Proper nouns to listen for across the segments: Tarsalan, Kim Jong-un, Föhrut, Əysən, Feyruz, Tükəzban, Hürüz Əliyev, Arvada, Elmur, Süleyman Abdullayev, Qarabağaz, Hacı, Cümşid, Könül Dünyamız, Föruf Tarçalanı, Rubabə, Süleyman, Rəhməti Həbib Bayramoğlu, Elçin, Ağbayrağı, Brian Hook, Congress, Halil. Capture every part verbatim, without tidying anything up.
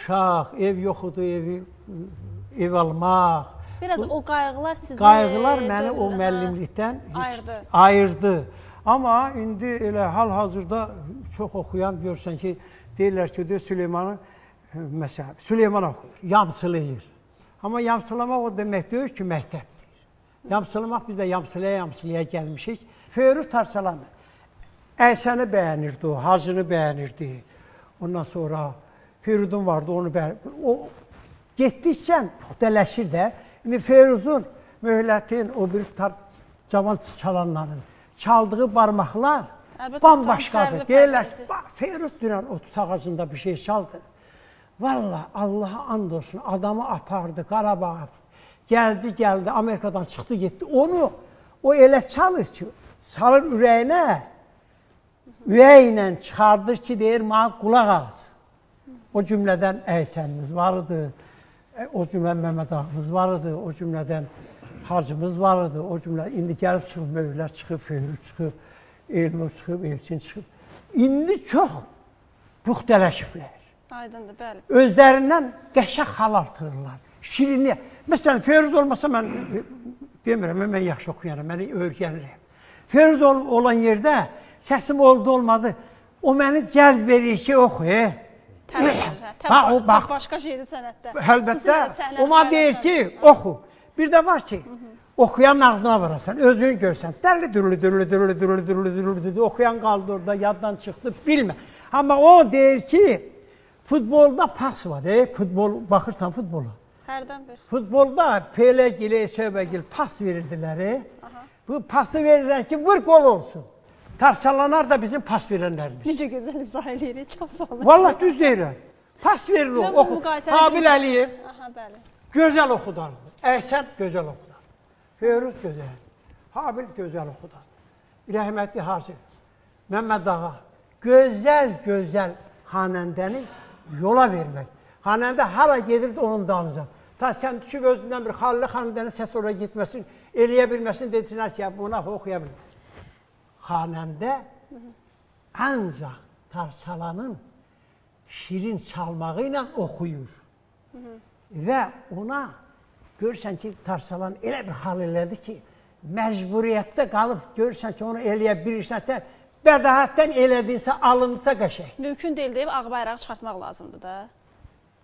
uşaq, ev yoxudu, evi, ev almaq. Biraz o qayğılar sizi... Qayğılar məni o müəllimlikdən ayırdı. ayırdı. Amma indi elə hal-hazırda çox oxuyan görsən ki, deyirlər ki, deyir, Süleymanı, məsələn, Süleyman oxuyur, yamsılayır. Amma yamsılamaq o demək deyir ki, məktəbdir. Yamsılamaq, biz də yamsılaya-yamsılaya gəlmişik. Föruf Tarçalanı, Əysəni bəyənirdi o, Hacını bəyənirdi. Ondan sonra Feyruz'un vardı, onu bəyənirdi. O getdikcə puhtələşir də. İndi Feyruz'un, Möhlətin, o bir cavan çalanların çaldığı barmaqlar bambaşqadır. Deyirlər ki, bax, Feyruz dünən o tut ağacında bir şey çaldı. Valla Allaha and olsun, adamı apardı Qarabağaz. Gəldi, gəldi, Amerikadan çıxdı, getdi. Onu, o elə çalır ki, salır ürəyinə, ürəyinlə çıxardır ki, deyir, mənə qulaq az. O cümlədən Əysənimiz vardı, o cümlədən Məhməd ağamız vardı, o cümlədən Hacımız vardı, o cümlədən indi gəlib çıxıb, Mövlər çıxıb, Föhrut çıxıb, Elmur çıxıb, Elçin çıxıb. İndi çox puxtələşiblər. Aydındır, bəli. Özlərindən qəşəq hal artırırlar, şirinliyə. Məsələn, Feyruz olmasa mən demirəm, mən yaxşı oxuyanım, mən öyrənirəm. Feyruz olan yerdə səsim oldu, olmadı, o məni cəlb verir ki, oxu, eh? Təm başqa şeydir sənətdə. Həlbəttə, o mənə deyir ki, oxu. Bir də var ki, oxuyanın ağzına varasan, özünü görsən, dərli, dürlü, dürlü, dürlü, dürlü, dürlü, dürlü, dürlü, oxuyan qaldı orada, yaddan çıxdı, bilmə. Amma o deyir ki, futbolda pas var, eh? Futbol, baxırsan futbola. Hərdən bir. Futbolda P L G-lə, S Ö B G-lə pas verirdilər, eh? Bu pası verirlər ki, vur qol olsun. Tarsalanlar da bizim pas verənlərimiz. Necə gözəl izah eləyirik, çox sağ olun. Valla düz deyirəm. Pas verir o. Habil Aliyev gözəl oxudandı. Əysən gözəl oxudandı. Föruf gözəl. Habil gözəl oxudandı. Rəhməti Hazir, Məhməd ağa. Gözəl-gözəl xanəndəni yola vermək. Xanəndə hala gedirdi onun dalınca. Ta sən düşüb özündən bir Halil xanəndənin səs oraya getməsin, eləyə bilməsin, dedilər ki, buna oxuya bilməsin. Xanəndə ancaq Tarsalanın şirin çalmağı ilə oxuyur və ona görürsən ki, Tarsalan elə bir hal elədi ki, məcburiyyətdə qalıb görürsən ki, onu eləyə bilirsənsə, bədahətdən elədinsə, alınsa qəşək. Mümkün deyil deyib, Ağbayrağı çıxartmaq lazımdır da.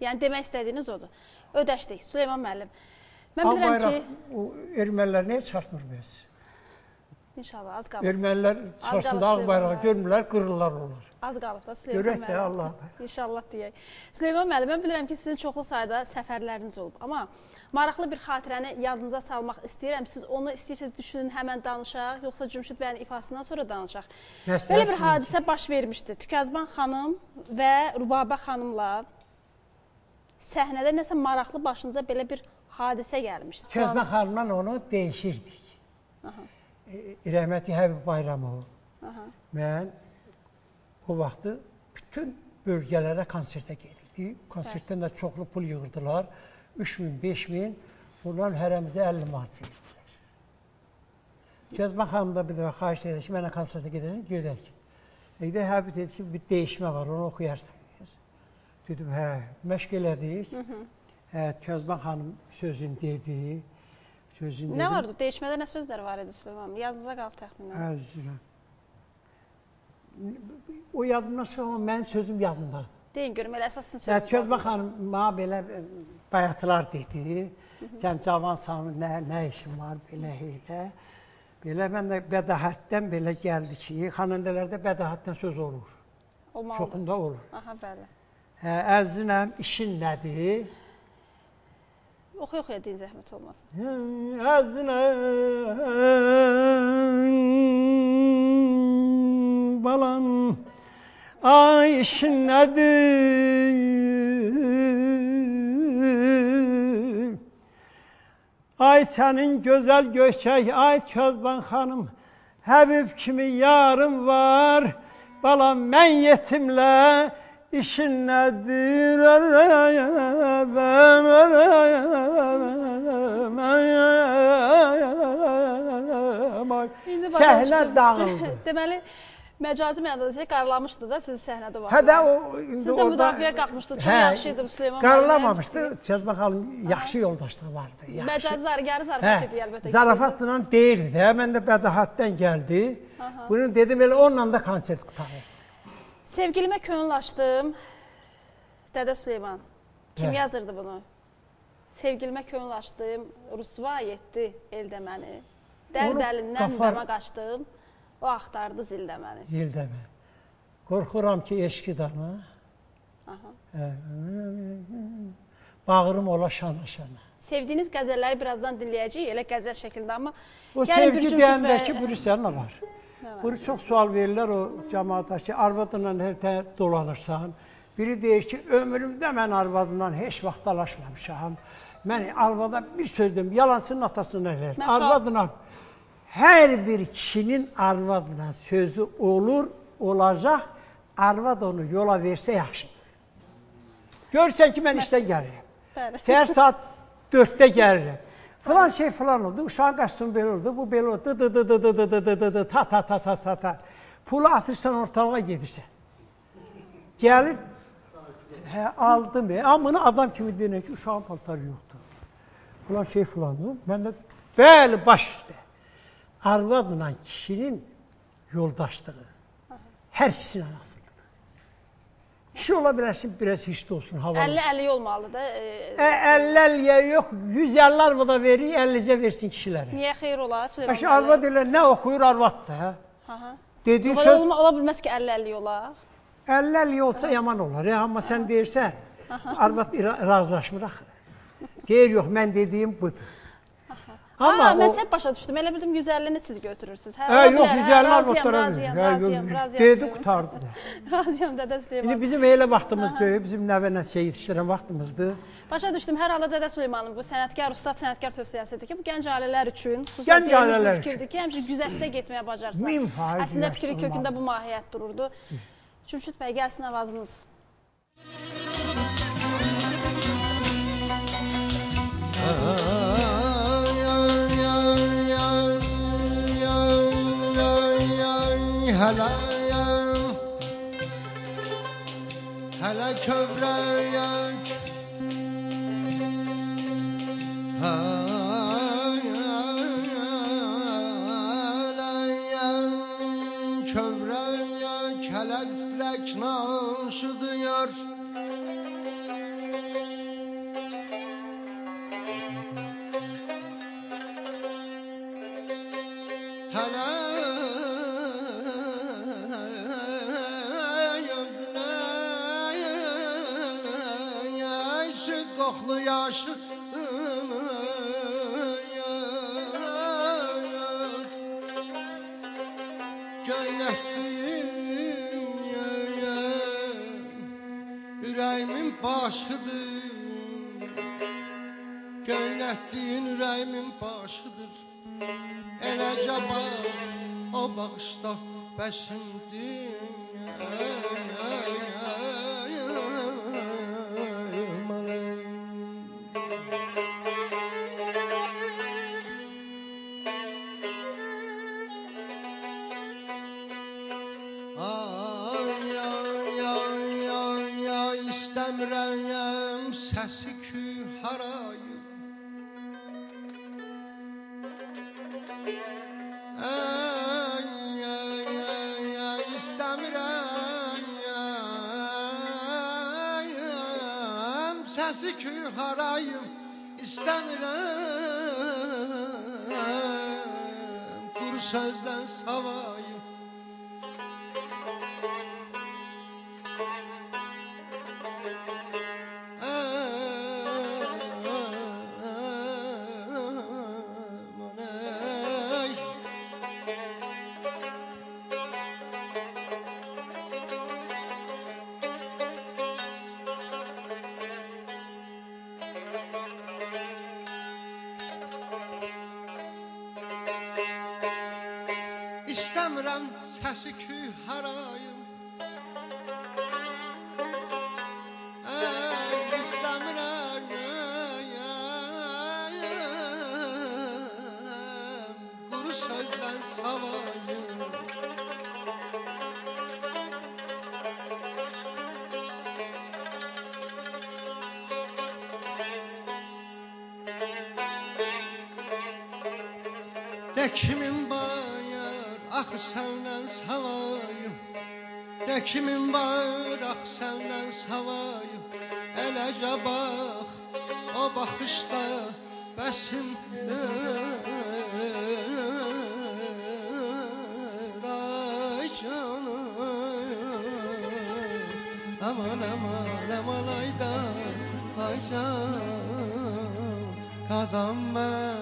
Yəni, demək istədiyiniz odur. Ödəşdik, Süleyman müəllim. Ağbayraq ermənilər nəyə çıxartmır biz? İnşallah, az qalıb. Ermənilər çıxarsında ağ bayrağı görmürlər, qırırlar onlar. Az qalıb da Süleyman müəllim. İnşallah deyək. Süleyman müəllim, mən bilirəm ki, sizin çoxlu sayda səfərləriniz olub. Amma maraqlı bir xatirəni yadınıza salmaq istəyirəm. Siz onu istəyirsiniz, düşünün, həmən danışaq, yoxsa Cümşid bəyin ifasından sonra danışaq. Belə bir hadisə baş vermişdi. Tükəzban xanım və Rubabə xanımla səhnədə nəsə maraqlı başınıza belə bir hadisə gəlmişdi. Tükəzban xanımla onu deyişirdik. Rəhməti Həbib Bayramoğlu, mən o vaxtı bütün bölgələrə konsertə gedirdik. Konsertdən də çoxlu pul yığırdılar, üç min, beş min, onların hərəmizə əlli mart yığırdılar. Cəzman xanım da bir dəfə xahiş edir ki, mənə konsertə gedəcəm, gedək. Deyək, Həbib dedi ki, bir dəyişmə var, onu oxuyarsan. Dedim, hə, məşq elədik, Cəzman xanım sözünü dedi. Nə vardı? Dəyişmədə nə sözlər var idi, Süleyman? Yazınıza qalıb təxminən. Əzirəm. O yadımdan sonra mənim sözüm yadımdadır. Deyin, görüm, elə əsas sizin sözünüz var. Çözmək xanım, mənə belə bayatılar dedi. Sən cavansan, nə işin var, belə elə. Belə mən də bədahətdən belə gəldi ki, xanəndələrdə bədahətdən söz olur. Olmalıdır. Çoxunda olur. Aha, bəli. Əzirəm, işin nədir? Oxu-oxuya deyin, zəhmət olmasın. Əzləm, balam, ay işin nədir? Ay sənin gözəl göçək, ay Tükəzban xanım, Həbib kimi yarım var, balam, mən yetimlə, İşin nədir, səhnə dağıldı. Deməli, məcazi mənada sizi qaralamışdı da sizin səhnədə var. Hə də o siz də müdafiəyə qalxmışdı. Çox yaxşı idi Süleyman. Qaralamamışdı. Çözmak xanım yaxşı yoldaşlığı vardı. Yaxşı. Məcazi zargəri zarafat idi əlbəttə. Zarafatla deyirdi də. Mən də bədahatdan gəldi. Bunu dedim elə onunla da konsert qutardım. Sevgilimə könül açdım. Dədə Süleyman. Kim yazırdı bunu? Sevgilimə könül açdım, rüsva etdi eldə məni. Dərd əlindən dəmə qaçdım, o axtardı zildə məni. Zildə məni. Qorxuram ki, eşkidanı, bağırım ola şana-şana. Sevdiyiniz qəzəlləri birazdan dinləyəcəyik, elə qəzəl şəkildə amma... O sevgi deyəndəki bürüsənlə var. Bunu çox sual verirlər o cəmaata ki, arvadından hər tər dolanırsan. Biri deyir ki, ömrümdə mən arvadından heç vaxt dalaşmamışam. Mən arvada bir söz deyim, yalansının atasını eləyir. Arvadından, hər bir kişinin arvadından sözü olur, olacaq, arvad onu yola versə yaxşıdır. Görürsən ki, mən işdən gəlirəm. Səhər saat dörddə gəlirəm. Falan şey falan oldu, uşağın qaçsın belə oldu, bu belə oldu, dı dı dı dı dı dı dı dı, ta ta ta ta ta ta. Pulu atırsan, ortalığa gedirsən. Gəlib, hə, aldım, amını adam kimi deyirəm ki, uşağın paltarı yoxdur. Ulan şey filandır, mən də bəli baş üstə. Arvadla kişinin yoldaşlığı, hər ikisinin anasıdır. Kişi ola bilərsin, biraz hiç de olsun, havalı. əlli əlli olmalı da. əlli əlliyə yox, yüz əlli arvada verir, əlli-cə versin kişilərə. Niyə xeyir ola? Başı arvad elə, nə oxuyur arvaddır, hə? Dediyi söz... Ola bilməz ki, əlli əlli ola. əlli əlli olsa yaman olar, amma sən deyirsən, arvat razılaşmır. Deyir, yox, mən dediyim budur. Ha, mən səhv başa düşdüm, elə bildim yüz əllini siz götürürsünüz. Yox, yüz əlli arvatlar razıyam, razıyam, razıyam. Deyirdi, qutardı da. Razıyam, Dədə Süleyman. İndi bizim elə vaxtımız böyük, bizim nəvə nəticə yetişdirən vaxtımızdır. Başa düşdüm, hər halda Dədə Süleymanın bu sənətkar, ustad sənətkar tövsiyəsidir ki, bu gənc ailələr üçün, xüsusən deyilmiş bir fikirdir ki, həmçə güzəşdə getməyə bacarsan. Əslində fikri kökündə bu mahiyyət dururdu. Cümşid bəy, gəlsin avazınız. Hələ, hələ kövrəyək, hələ kövrəyək, hələ istrək naşıdıyar. İstəmirəm səsi küy harayım, İstəmirəm quru sözdən savayım. De kimin bayar, ah səndən savayım. De kimin bayar, ah səndən savayım. Eləcə bax, o baxışda bəsimdir. Ay canım, aman aman aman ayda, ay canım, qadam mən.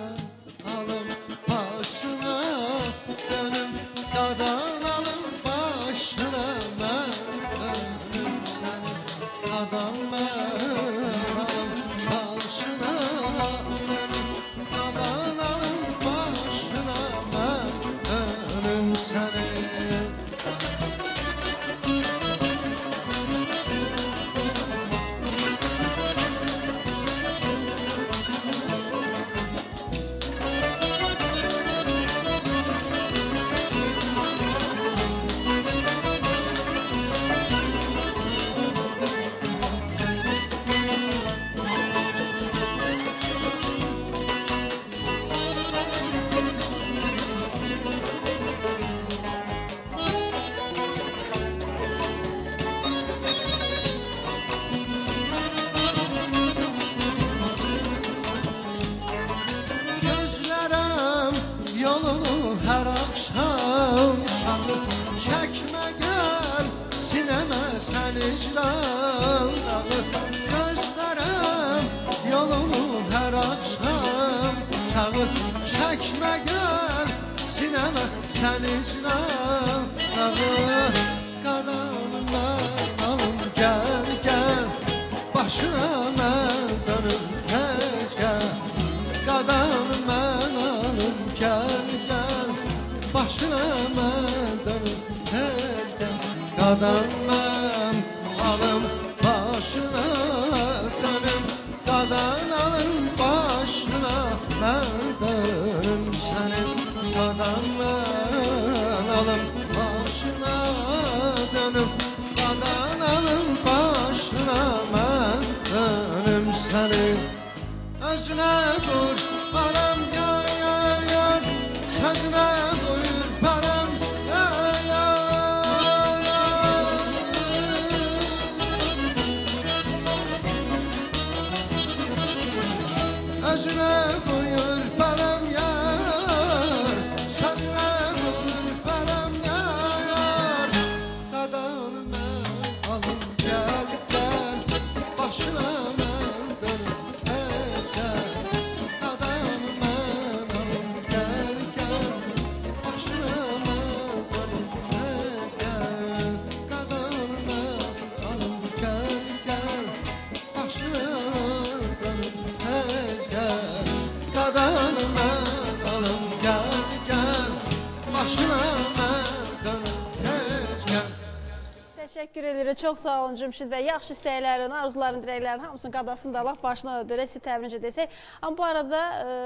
Çox sağ olun Cümşid bəy. Yaxşı istəklərin, arzuların, diləklərin hamısının qadasını da Allah başına ödəyə siz təbrincə desək. Amma bu arada e,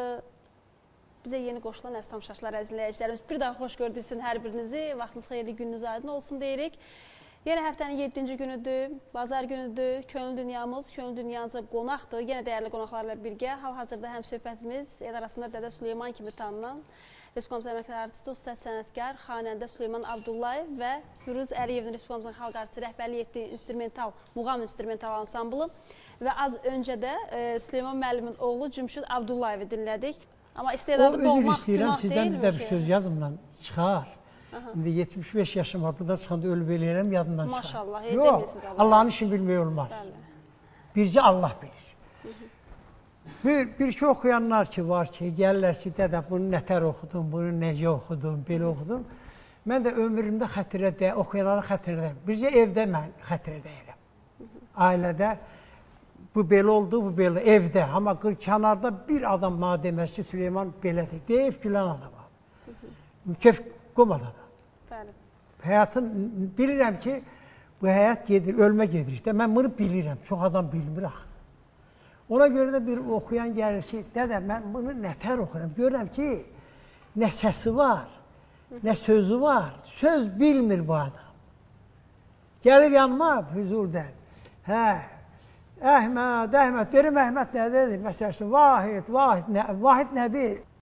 bizə yeni qoşulan əziz tamaşaçılar, əziz dinləyicilərimiz, bir daha xoş gördüksün hər birinizi. Vaxtınız xeyirli, gününüz aydın olsun deyirik. Yenə həftənin yeddinci günüdür, bazar günüdür, Könül Dünyamız, Könül Dünyamıza qonaqdır. Yenə dəyərli qonaqlarla birgə. Hal-hazırda həm söhbətimiz el arasında Dədə Süleyman kimi tanınan Respublikamızın əməkdar artisti, ustad sənətkar, xanəndə Süleyman Abdullayev və Hürüz Əliyevin Respublikamızın xalq artisti rəhbərlik etdiyi instrumental, muğam instrumental ansamblı və az öncə də e, Süleyman müəllimin oğlu Cümşid Abdullayevi dinlədik. Amma istedadı boğmaq günah deyilmi ki? O, üzr istəyirəm, sizdən də bir söz yadımdan çıxar. Aha. İndi yetmiş beş yaşım var, burada çıxanda ölüb eləyərəm, yadımdan çıxar. Maşallah, hey, demirsiniz Allah. Allah'ın işini bilmək olmaz. Bircə Allah bilir. Bir, bir iki oxuyanlar ki var ki, gəlirlər ki, dədə bunu nətər oxudum, bunu necə oxudum, belə oxudum. Mən də ömrümdə xətirə dəyəm, oxuyanlara xətirə dəyəm. Bircə evdə mən xətirə dəyirəm. Ailədə bu belə oldu, bu belə evdə. Amma kənarda bir adam bana deməsi Süleyman belədir. Deyib gülən adama. Kef qom adama. Həyatın, bilirəm ki, bu həyat gedir, ölmə gedir. İşte, mən bunu bilirəm, çox adam bilmir axı. Ona görə də bir oxuyan gəlir ki, dədə, mən bunu nətər oxuram? Görürəm ki, nə səsi var, nə sözü var. Söz bilmir bu adam. Gəlir yanıma Füzuldən. Hə, Əhməd, Əhməd, derim Əhməd nədir? Məsələn, vahid, vahid, nə, vahid nədir?